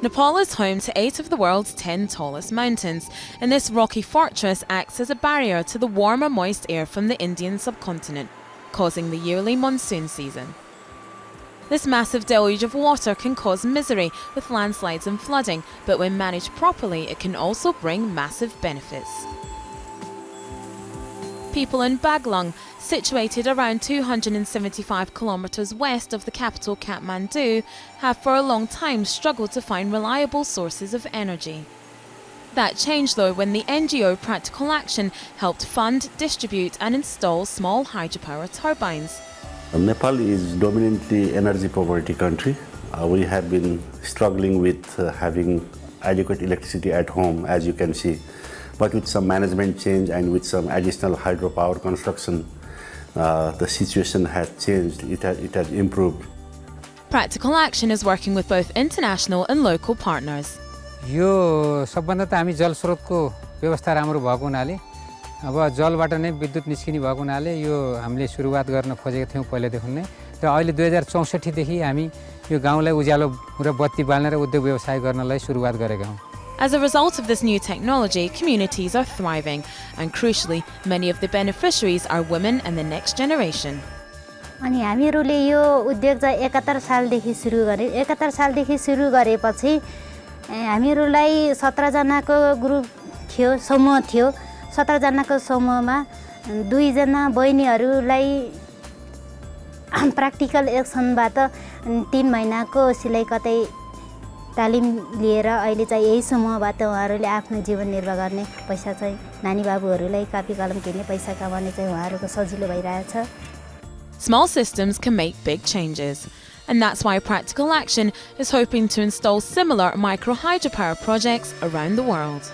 Nepal is home to 8 of the world's 10 tallest mountains, and this rocky fortress acts as a barrier to the warm and moist air from the Indian subcontinent, causing the yearly monsoon season. This massive deluge of water can cause misery with landslides and flooding, but when managed properly, it can also bring massive benefits. People in Baglung, situated around 275 kilometres west of the capital Kathmandu, have for a long time struggled to find reliable sources of energy. That changed though when the NGO Practical Action helped fund, distribute and install small hydropower turbines. Nepal is dominantly energy poverty country. We have been struggling with having adequate electricity at home, as you can see. But with some management change and with some additional hydropower construction, the situation has changed, it has improved. Practical Action is working with both international and local partners. Yo sabbanda ta hami jal srotko vyavastha ramro bhako hunale aba jalbata nai vidyut niskini bhako hunale yo hamile suruwat garna khojeka thiyau pahila dekhi nai ra aile 2064 dekhi hami yo gaunlai ujalo ra batti balna ra udyog vyavsay garna lai suruwat gareka hau. As a result of this new technology, communities are thriving, and crucially, many of the beneficiaries are women and the next generation. अनि हामीहरुले यो उद्योग चाहिँ 71 सालदेखि सुरु गरे 71 सालदेखि सुरु गरेपछि हामीहरुलाई 17 जनाको ग्रुप थियो, समूह थियो. 17 जनाको समूहमा 2 जना बहिनीहरुलाई प्र्याक्टिकल एक्सनबाट 3 महिनाको सिलाई कतै तालिम लिएर अहिले चाहिँ यही समूहबाट उहाँहरूले आफ्नो जीवन निर्वाह गर्ने पैसा चाहिँ नानी बाबुहरूलाई कापी कलम किन्ने पैसा कमाउने चाहिँ उहाँहरूको सजिलो भइरहेछ. Small systems can make big changes, and that's why Practical Action is hoping to install similar micro hydropower projects around the world.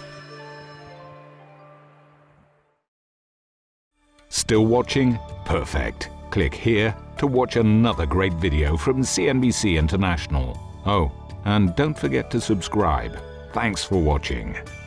Still watching? Perfect. Click here to watch another great video from CNBC International. Oh, and don't forget to subscribe. Thanks for watching.